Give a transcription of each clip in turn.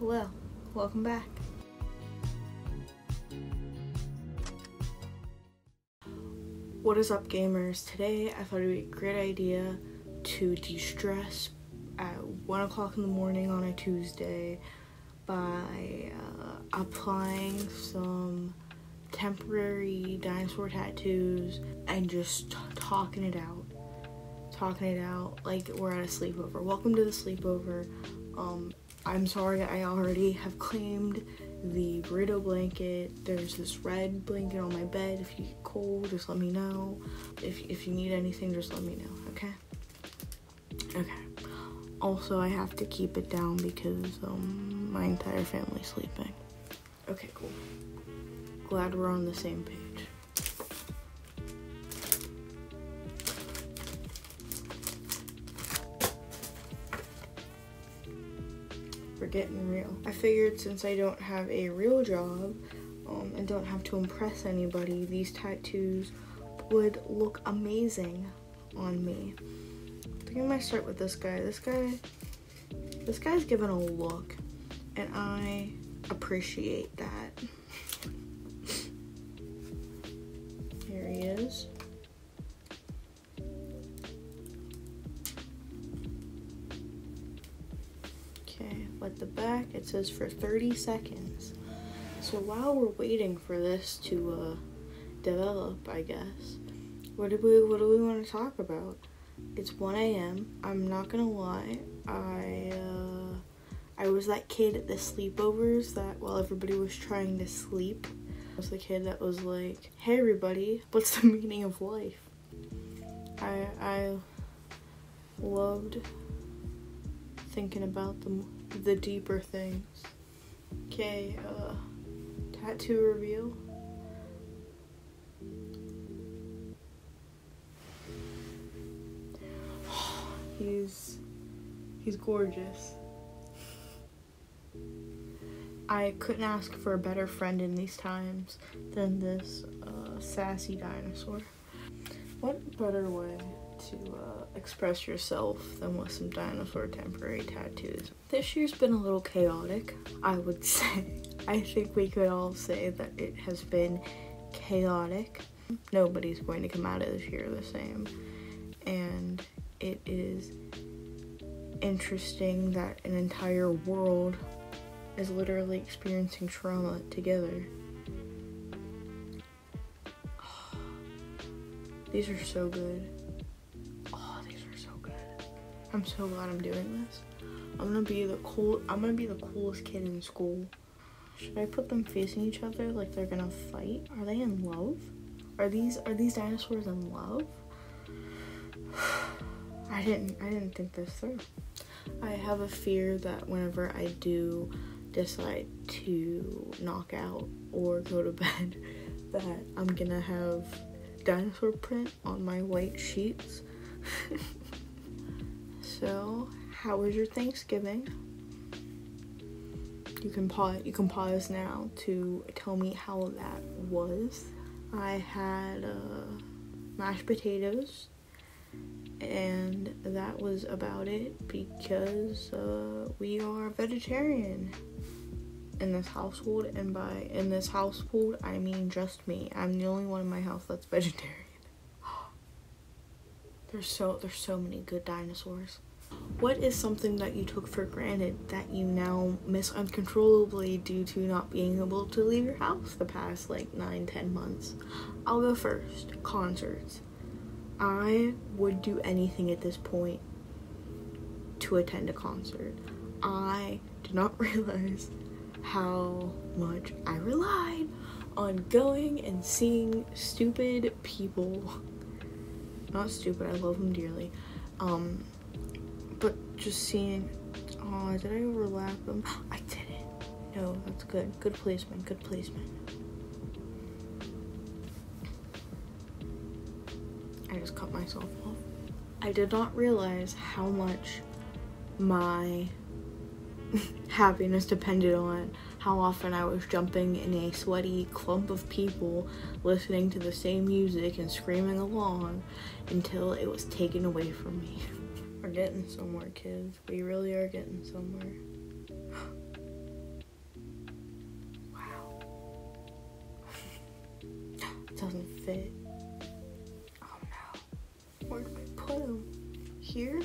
Hello, welcome back. What is up, gamers? Today I thought it would be a great idea to de-stress at 1 o'clock in the morning on a Tuesday by applying some temporary dinosaur tattoos and just talking it out like we're at a sleepover. Welcome to the sleepover. I'm sorry, I already have claimed the burrito blanket. There's this red blanket on my bed. If you get cold, just let me know. If you need anything, just let me know, okay? Okay. Also, I have to keep it down because my entire family's sleeping. Okay, cool. Glad we're on the same page. Getting real. I figured since I don't have a real job and don't have to impress anybody, these tattoos would look amazing on me. I think I might start with this guy. This guy's given a look, and I appreciate that. Here he is. At the back it says for 30 seconds. So while we're waiting for this to develop, I guess, what do we want to talk about? It's 1 a.m. I'm not gonna lie, I was that kid at the sleepovers that while everybody was trying to sleep, I was the kid that was like, hey everybody, what's the meaning of life? I loved thinking about the deeper things. Okay, tattoo reveal. He's gorgeous. I couldn't ask for a better friend in these times than this sassy dinosaur. What better way to express yourself than with some dinosaur temporary tattoos? This year's been a little chaotic, I would say. I think we could all say that it has been chaotic. Nobody's going to come out of this year the same, and it is interesting that an entire world is literally experiencing trauma together. Oh, these are so good. I'm so glad I'm doing this. I'm gonna be the coolest kid in school. Should I put them facing each other like they're gonna fight? Are they in love? Are these dinosaurs in love? I didn't think this through. I have a fear that whenever I do decide to knock out or go to bed, that I'm gonna have dinosaur print on my white sheets. So, how was your Thanksgiving? You can pause now to tell me how that was. I had mashed potatoes, and that was about it because we are vegetarian in this household, and by in this household I mean just me. I'm the only one in my house that's vegetarian. There's so many good dinosaurs. What is something that you took for granted that you now miss uncontrollably due to not being able to leave your house the past like 9-10 months? I'll go first. Concerts. I would do anything at this point to attend a concert. I did not realize how much I relied on going and seeing stupid people. Not stupid, I love them dearly. But just seeing, oh, did I overlap them? I didn't. No, that's good. Good placement, good placement. I just cut myself off. I did not realize how much my happiness depended on how often I was jumping in a sweaty clump of people listening to the same music and screaming along until it was taken away from me. We're getting somewhere, kids. We really are getting somewhere. fit. Oh no, where did I put him? Here?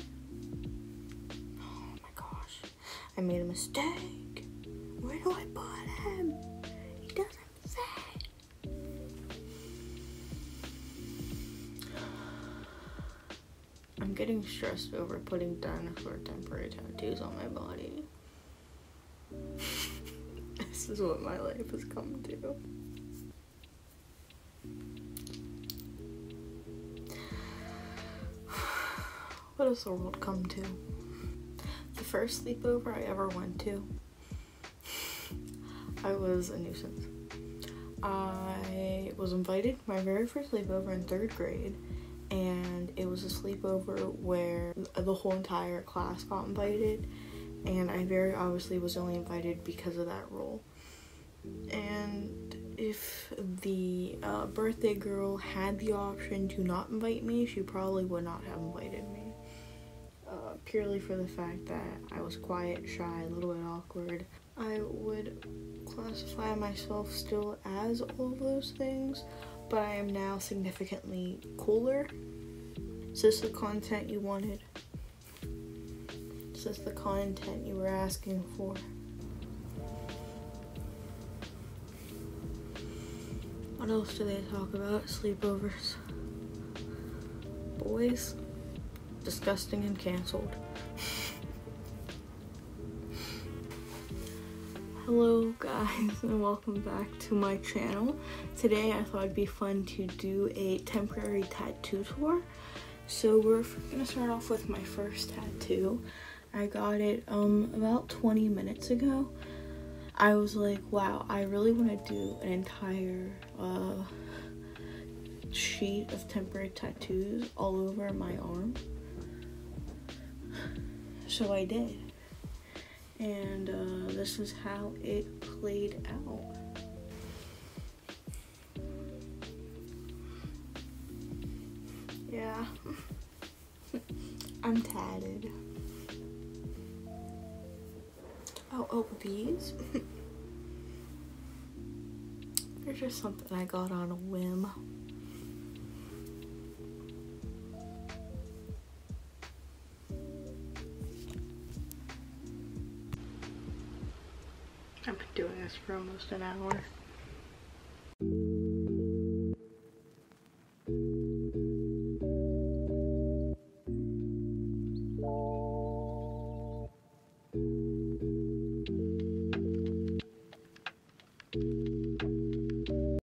Oh my gosh, I made a mistake. Where do I put him? He doesn't fit. I'm getting stressed over putting dinosaur temporary tattoos on my body. This is what my life has come to. What has the world come to? The first sleepover I ever went to, I was a nuisance. I was invited to my very first sleepover in 3rd grade, and it was a sleepover where the whole entire class got invited, and I very obviously was only invited because of that rule. And if the birthday girl had the option to not invite me, she probably would not have invited me. Purely for the fact that I was quiet, shy, a little bit awkward. I would classify myself still as all of those things, but I am now significantly cooler. Is this the content you wanted? Is this the content you were asking for? What else do they talk about? Sleepovers. Boys. Disgusting and cancelled. Hello guys, and welcome back to my channel. Today I thought it'd be fun to do a temporary tattoo tour. So we're gonna start off with my first tattoo. I got it about 20 minutes ago. I was like, wow, I really want to do an entire sheet of temporary tattoos all over my arm. So I did. And this is how it played out. Yeah. I'm tatted. Oh, these? They're just something I got on a whim. I've been doing this for almost an hour.